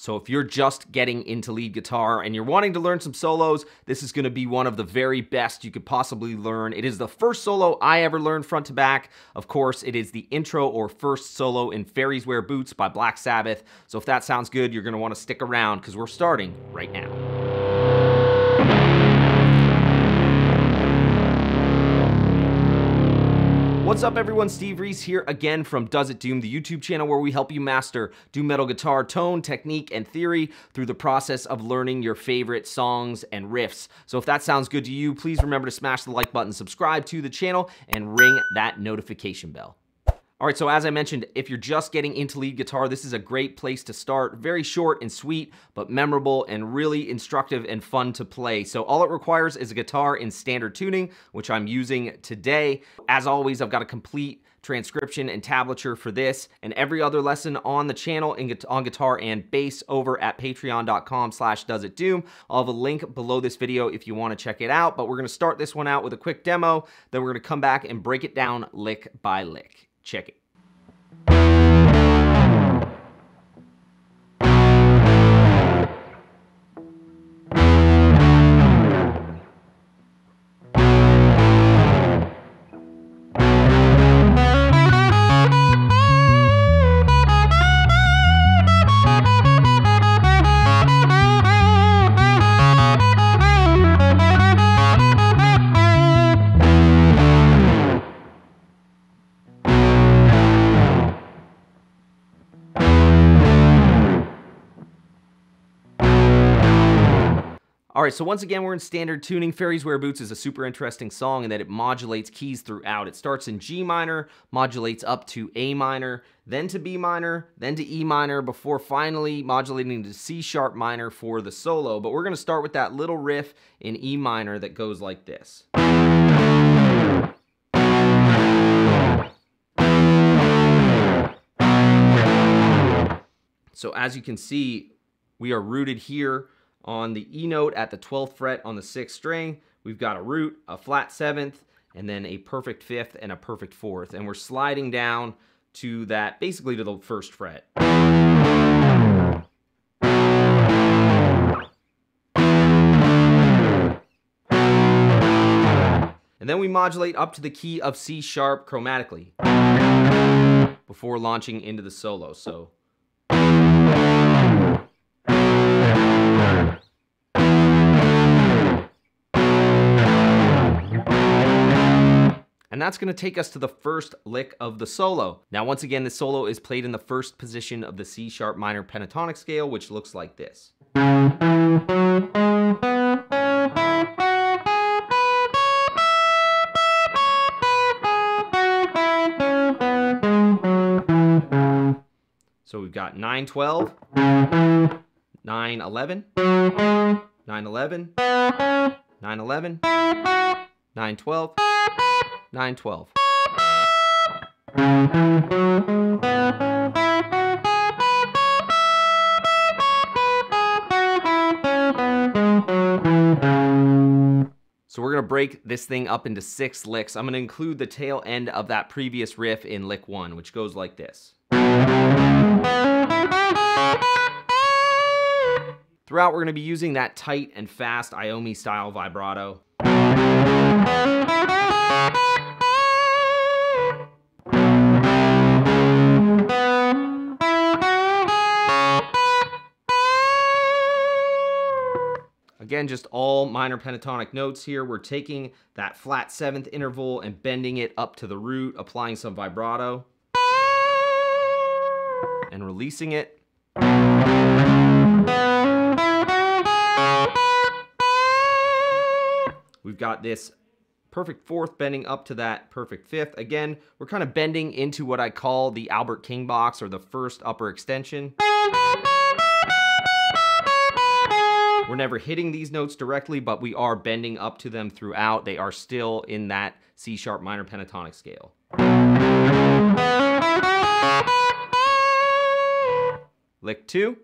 So if you're just getting into lead guitar and you're wanting to learn some solos, this is going to be one of the very best you could possibly learn. It is the first solo I ever learned front to back. Of course, it is the intro or first solo in Fairies Wear Boots by Black Sabbath. So if that sounds good, you're going to want to stick around because we're starting right now. What's up everyone, Steve Reese here again from Does It Doom, the YouTube channel where we help you master doom metal guitar tone, technique, and theory through the process of learning your favorite songs and riffs. So if that sounds good to you, please remember to smash the like button, subscribe to the channel, and ring that notification bell. All right, so as I mentioned, if you're just getting into lead guitar, this is a great place to start. Very short and sweet, but memorable and really instructive and fun to play. So all it requires is a guitar in standard tuning, which I'm using today. As always, I've got a complete transcription and tablature for this and every other lesson on the channel and on guitar and bass over at patreon.com/doesitdoom. I'll have a link below this video if you want to check it out, but we're going to start this one out with a quick demo. Then we're going to come back and break it down lick by lick. Check it. All right, so once again, we're in standard tuning. Fairies Wear Boots is a super interesting song in that it modulates keys throughout. It starts in G minor, modulates up to A minor, then to B minor, then to E minor, before finally modulating to C# minor for the solo. But we're going to start with that little riff in E minor that goes like this. So as you can see, we are rooted here on the E note at the 12th fret on the 6th string. We've got a root, a flat 7th, and then a perfect 5th and a perfect 4th. And we're sliding down to that, basically to the 1st fret. And then we modulate up to the key of C# chromatically before launching into the solo. So and that's going to take us to the first lick of the solo. Now, once again, the solo is played in the first position of the C# minor pentatonic scale, which looks like this. So we've got 9/12, 9/11, 9/11, 9/11, 9/12. 9/12. So we're going to break this thing up into 6 licks. I'm going to include the tail end of that previous riff in lick 1, which goes like this. Throughout, we're going to be using that tight and fast Iommi style vibrato. Again, just all minor pentatonic notes here. We're taking that flat 7th interval and bending it up to the root, applying some vibrato, and releasing it. We've got this perfect 4th bending up to that perfect 5th. Again, we're kind of bending into what I call the Albert King box, or the first upper extension. We're never hitting these notes directly, but we are bending up to them throughout. They are still in that C# minor pentatonic scale. Lick 2.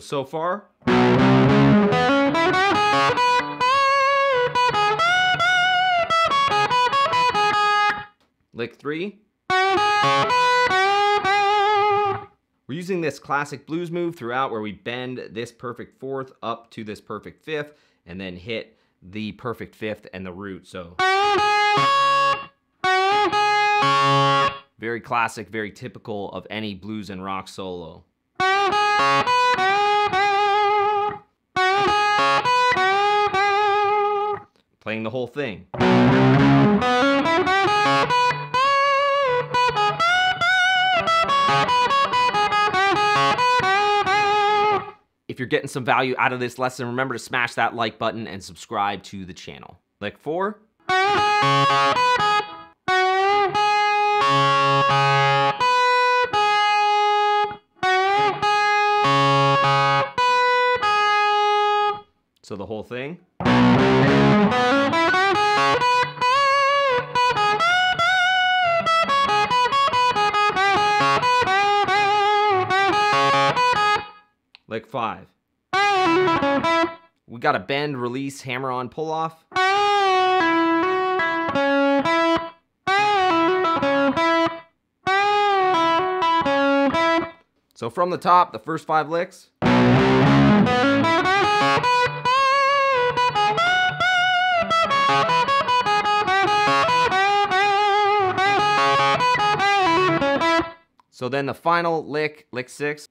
So far. Lick 3. We're using this classic blues move throughout where we bend this perfect fourth up to this perfect fifth and then hit the perfect fifth and the root. So very classic, very typical of any blues and rock solo. Playing the whole thing. If you're getting some value out of this lesson, remember to smash that like button and subscribe to the channel. Lick 4. So the whole thing. Lick 5. We got a bend, release, hammer on, pull off. So from the top, the first 5 licks. So then the final lick, lick 6.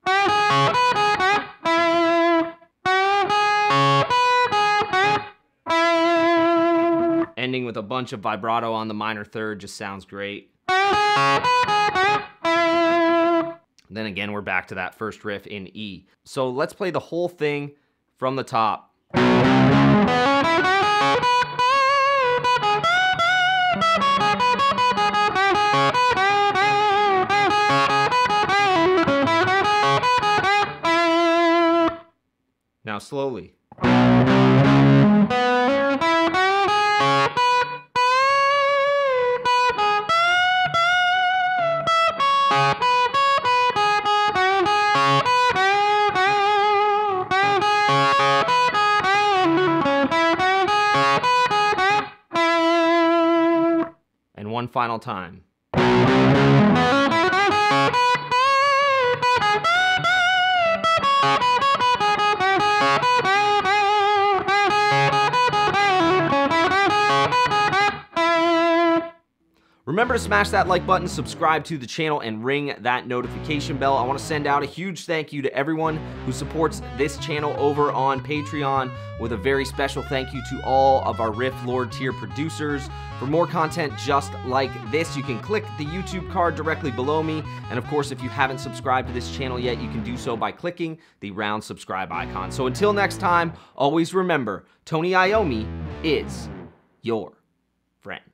Ending with a bunch of vibrato on the minor third just sounds great. Then again, we're back to that first riff in E. So let's play the whole thing from the top. Now slowly. And one final time. Remember to smash that like button, subscribe to the channel, and ring that notification bell. I want to send out a huge thank you to everyone who supports this channel over on Patreon, with a very special thank you to all of our Riff Lord tier producers. For more content just like this, you can click the YouTube card directly below me. And of course, if you haven't subscribed to this channel yet, you can do so by clicking the round subscribe icon. So until next time, always remember, Tony Iommi is your friend.